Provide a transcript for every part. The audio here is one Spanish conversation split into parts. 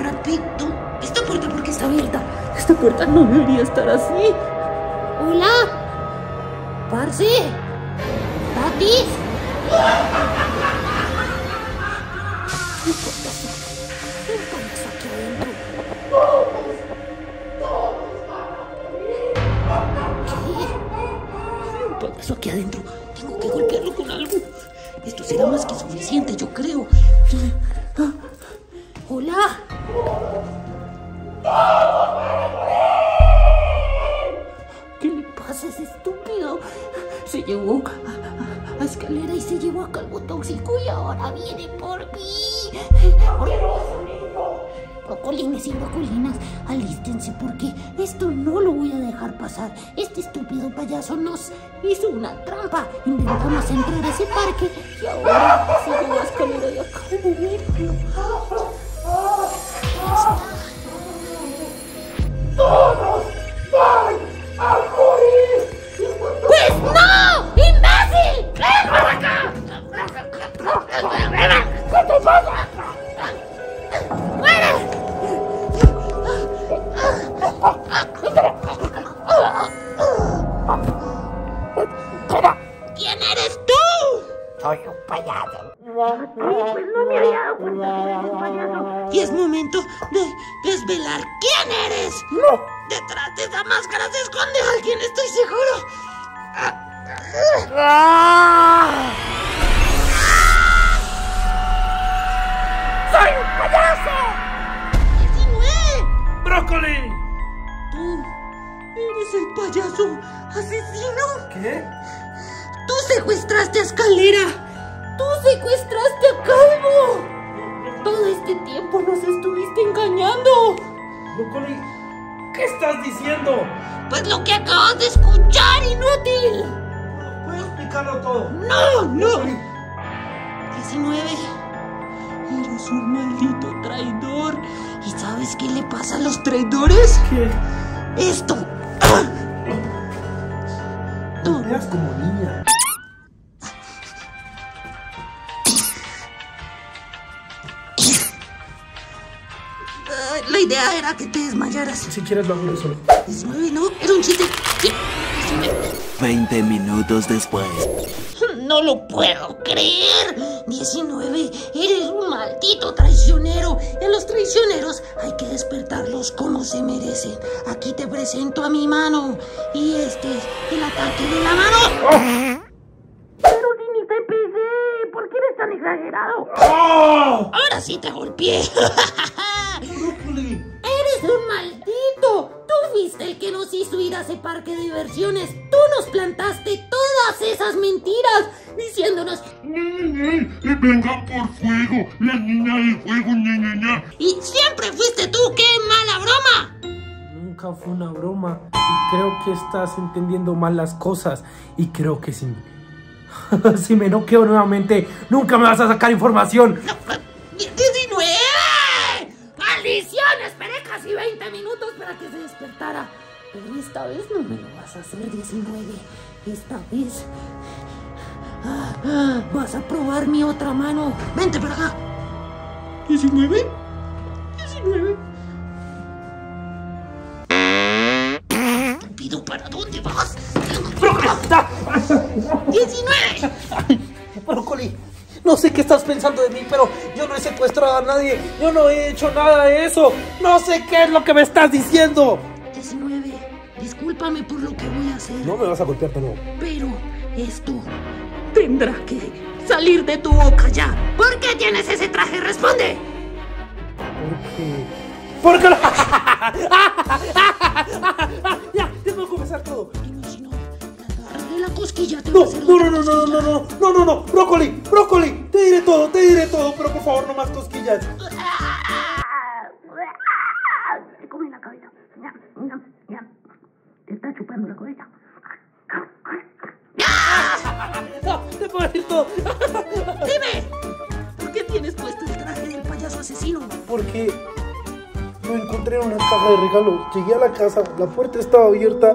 gratuito. Esta puerta, ¿por qué está abierta? Esta puerta no debería estar así. Hola. Parce. Tatis. ¿Qué pasa? ¿Qué pasa aquí adentro? ¿Qué? ¿Qué pasa aquí adentro? Tengo que golpearlo con algo. Esto será más que suficiente, yo creo. Hola. ¿Qué le pasa a ese estúpido? Se llevó a Escalera y se llevó a Calvo Tóxico y ahora viene por mí. Procolines y brocolinas, alístense porque esto no lo voy a dejar pasar. Este estúpido payaso nos hizo una trampa. Intentamos entrar a ese parque y ahora se llevó a Escalera y a Calvo. Míralo. ¡Todos van a morir! ¡Pues no! ¡Imbécil! ¡Ven para acá! ¿Qué te pasa? ¡Muere! ¿Quién eres tú? Soy un payaso. Pues no me había dado cuenta que eres un payaso. Y es momento de desvelar quién eres. No. Detrás de esa máscara se esconde alguien, estoy seguro. ¡Soy un payaso! ¡19! ¡Brócoli! Tú eres el payaso asesino. ¿Qué? Tú secuestraste a Escalera. Tú secuestraste a Calvo. Todo este tiempo nos estuviste engañando. Brócoli, ¿qué estás diciendo? Pues lo que acabas de escuchar, inútil. ¿Puedo explicarlo todo? ¡No, no! 19, eres un maldito traidor. ¿Y sabes qué le pasa a los traidores? ¿Qué? ¡Esto! No veas como niña. La idea era que te desmayaras. Si quieres lo hago solo. 19, no, era un chiste. 20 minutos después. No lo puedo creer. 19, eres un maldito traicionero. A los traicioneros hay que despertarlos como se merecen. Aquí te presento a mi mano. Y este es el ataque de la mano. Oh. Pero ni te pegué. ¿Por qué eres tan exagerado? Oh. Ahora sí te golpeé. ¡Eres un maldito! Tú fuiste el que nos hizo ir a ese parque de diversiones. Tú nos plantaste todas esas mentiras diciéndonos venga por fuego, la niña del fuego, niña, niña. Y siempre fuiste tú, qué mala broma. Nunca fue una broma. Y creo que estás entendiendo mal las cosas. Y creo que si me noqueo nuevamente, nunca me vas a sacar información. ¡Maldiciones, esperé casi 20 minutos para que se despertara! Pero esta vez no me lo vas a hacer, 19. Esta vez... vas a probar mi otra mano. ¡Vente para acá! 19. 19. Te pido, ¿para dónde vas? ¡19! ¡Brócoli! No sé qué estás pensando de mí, pero yo no he secuestrado a nadie. Yo no he hecho nada de eso. No sé qué es lo que me estás diciendo. 19, discúlpame por lo que voy a hacer. No me vas a golpear, no. Pero esto tendrá que salir de tu boca ya. ¿Por qué tienes ese traje? ¡Responde! Porque... ¡Porque no! Ya, te puedo confesar todo. La cosquilla te va a hacer no, brócoli, te diré todo, pero por favor no más cosquillas. Te come la cabeza, ya, te está chupando la cabeza. No, te puedo decir todo. Dime, ¿por qué tienes puesto el traje del payaso asesino? Porque lo encontré en una caja de regalos. Llegué a la casa, la puerta estaba abierta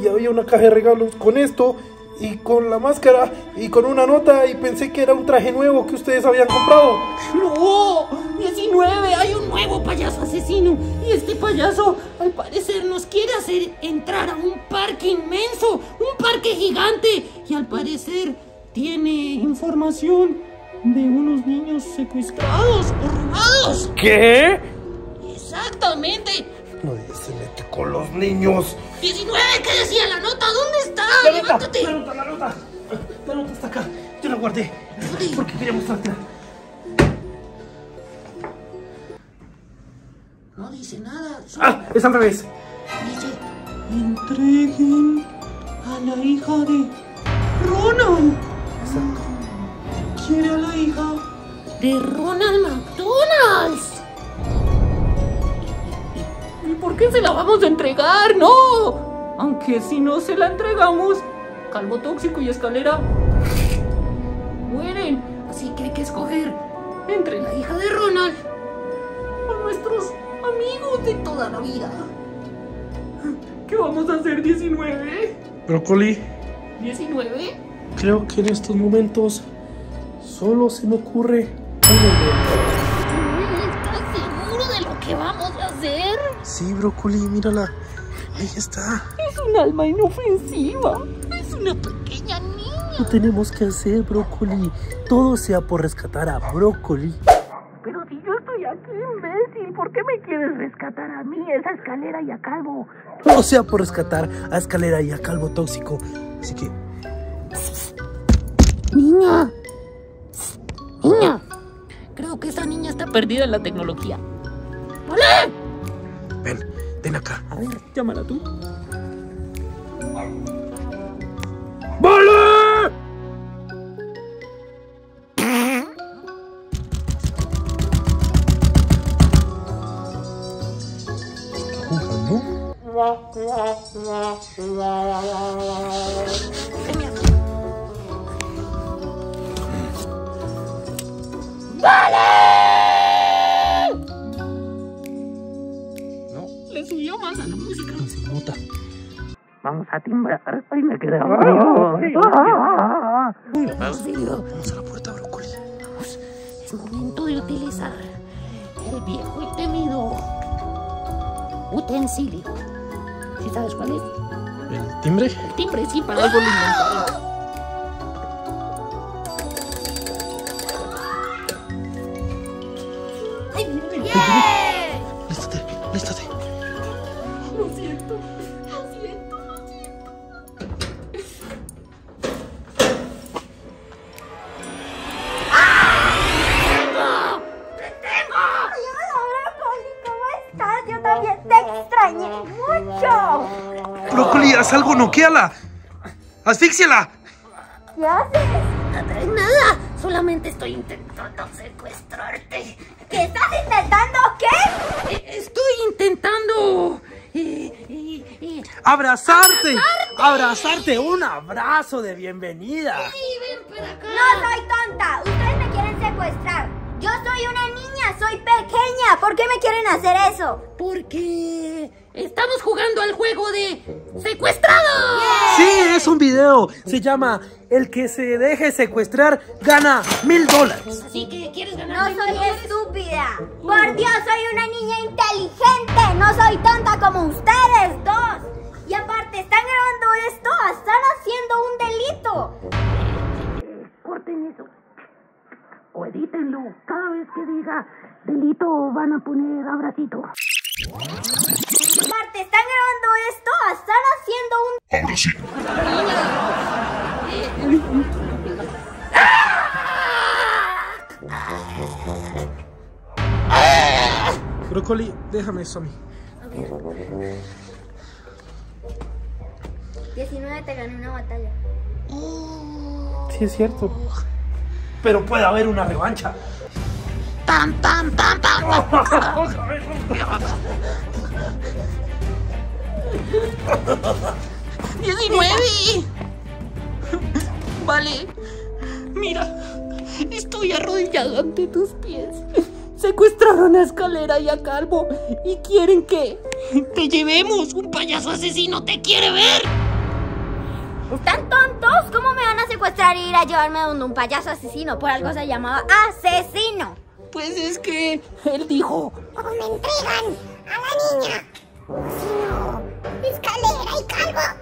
y había una caja de regalos. Con esto y con la máscara y con una nota, y pensé que era un traje nuevo que ustedes habían comprado. ¡No! ¡19! Hay un nuevo payaso asesino, y este payaso al parecer nos quiere hacer entrar a un parque inmenso, un parque gigante, y al parecer tiene información de unos niños secuestrados o robados. ¿Qué? Exactamente. No, se mete con los niños. 19, ¿qué decía la nota? ¿Dónde está? ¡Levántate! La nota. La nota está acá. Yo la guardé. ¿Dónde? Porque quería mostrártela. No dice nada. Solo... ¡Ah! Es al revés. Dice: entreguen a la hija de Ronald. Exacto. Quiere a la hija de Ronald McDonalds. ¿Por qué se la vamos a entregar? ¡No! Aunque si no se la entregamos, Calvo Tóxico y Escalera mueren. Así que hay que escoger entre la hija de Ronald o nuestros amigos de toda la vida. ¿Qué vamos a hacer, 19? Brócoli. ¿19? Creo que en estos momentos solo se me ocurre algo. ¿Estás seguro de lo que vamos a hacer? Sí, Brócoli, mírala. Ahí está. Es un alma inofensiva. Es una pequeña niña. Lo tenemos que hacer, Brócoli. Todo sea por rescatar a Brócoli. Pero si yo estoy aquí, imbécil, ¿por qué me quieres rescatar a mí, esa Escalera y a Calvo? Todo sea por rescatar a Escalera y a Calvo Tóxico. Así que... Niña. Niña. Creo que esa niña está perdida en la tecnología. ¡Vale! Ven, ven acá. A ver, llámala tú. ¡Vale! ¿Jugando? ¡Vale! Vamos a timbrar. Ay, me quedé. Vamos a la puerta, Brócoli. Vamos, es momento de utilizar el viejo y temido utensilio. ¿Sí sabes cuál es? ¿El timbre? El timbre, sí, para algo inventario. Brócoli, haz algo, noquéala. Asfíxiala. ¿Qué haces? Nada, solamente estoy intentando secuestrarte. ¿Qué estás intentando? ¿Qué? Estoy intentando... ¡abrazarte! ¡Abrazarte! ¡Un abrazo de bienvenida! Sí, ven para acá. No soy tonta, ustedes me quieren secuestrar. Yo soy una niña, soy pequeña. ¿Por qué me quieren hacer eso? Porque... estamos jugando al juego de secuestrado. Yeah. Sí, es un video. Se llama El que se deje secuestrar gana $1000. Así que quieres ganar. No soy estúpida. Por Dios, soy una niña inteligente. No soy tonta como ustedes dos. Y aparte, están grabando esto. Están haciendo un delito. Corten eso. O edítenlo. Cada vez que diga delito van a poner abracito. Aparte, están grabando esto, están haciendo un... Ahora sí. Brócoli, déjame eso a mí. 19, te ganó una batalla. Sí, es cierto. Pero puede haber una revancha. ¡Pam, pam, pam, pam! ¡19! Vale, mira, estoy arrodillada ante tus pies. Secuestraron a Escalera y a Calvo y quieren que te llevemos. Un payaso asesino te quiere ver. ¿Están tontos? ¿Cómo me van a secuestrar e ir a llevarme donde un payaso asesino? Por algo se llamaba asesino. Pues es que él dijo: o me entregan a la niña, o si no, escalera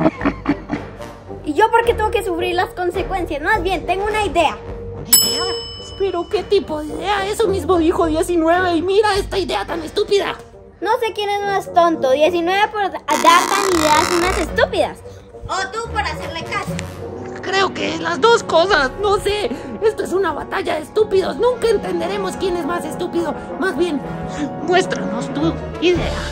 y Calvo. ¿Y yo por qué tengo que sufrir las consecuencias? Más bien, tengo una idea. ¿Idea? ¿Pero qué tipo de idea? Eso mismo dijo 19 y mira esta idea tan estúpida. No sé quién es más tonto, 19 por dar tan ideas unas estúpidas, o tú por hacerle caso. Creo que las dos cosas, no sé. Esto es una batalla de estúpidos, nunca entenderemos quién es más estúpido. Más bien, muéstranos tu idea.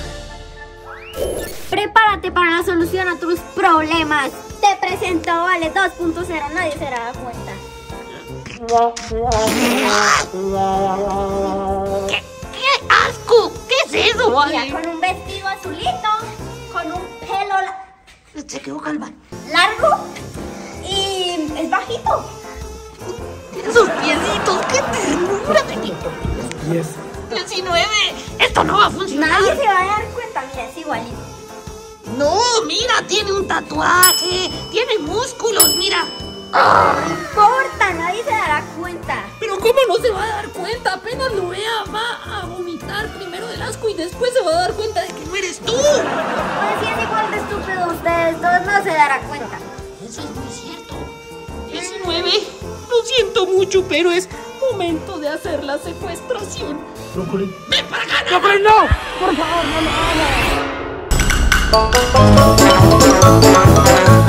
Prepárate para la solución a tus problemas. Te presento Vale 2.0, nadie se dará cuenta. ¡Qué asco! ¿Qué es eso, Vale? Mira, con un vestido azulito, con un pelo se quedó calva. Largo y es bajito. Esos piecitos, qué ternura de ti. Yes. 19, esto no va a funcionar. Nadie se va a dar cuenta, mira, es igualito. No, mira, tiene un tatuaje, tiene músculos, mira. ¡Oh! No importa, nadie se dará cuenta. Pero ¿cómo no se va a dar cuenta? Apenas lo vea, va a vomitar primero del asco y después se va a dar cuenta de que no eres tú. Pues si es igual de estúpido ustedes dos, no se dará cuenta. Eso es muy cierto. 19, lo siento mucho, pero es momento de hacer la secuestración. Brócoli, ¡ven para acá! ¡Brócoli, no! ¡Por favor, no lo hagas!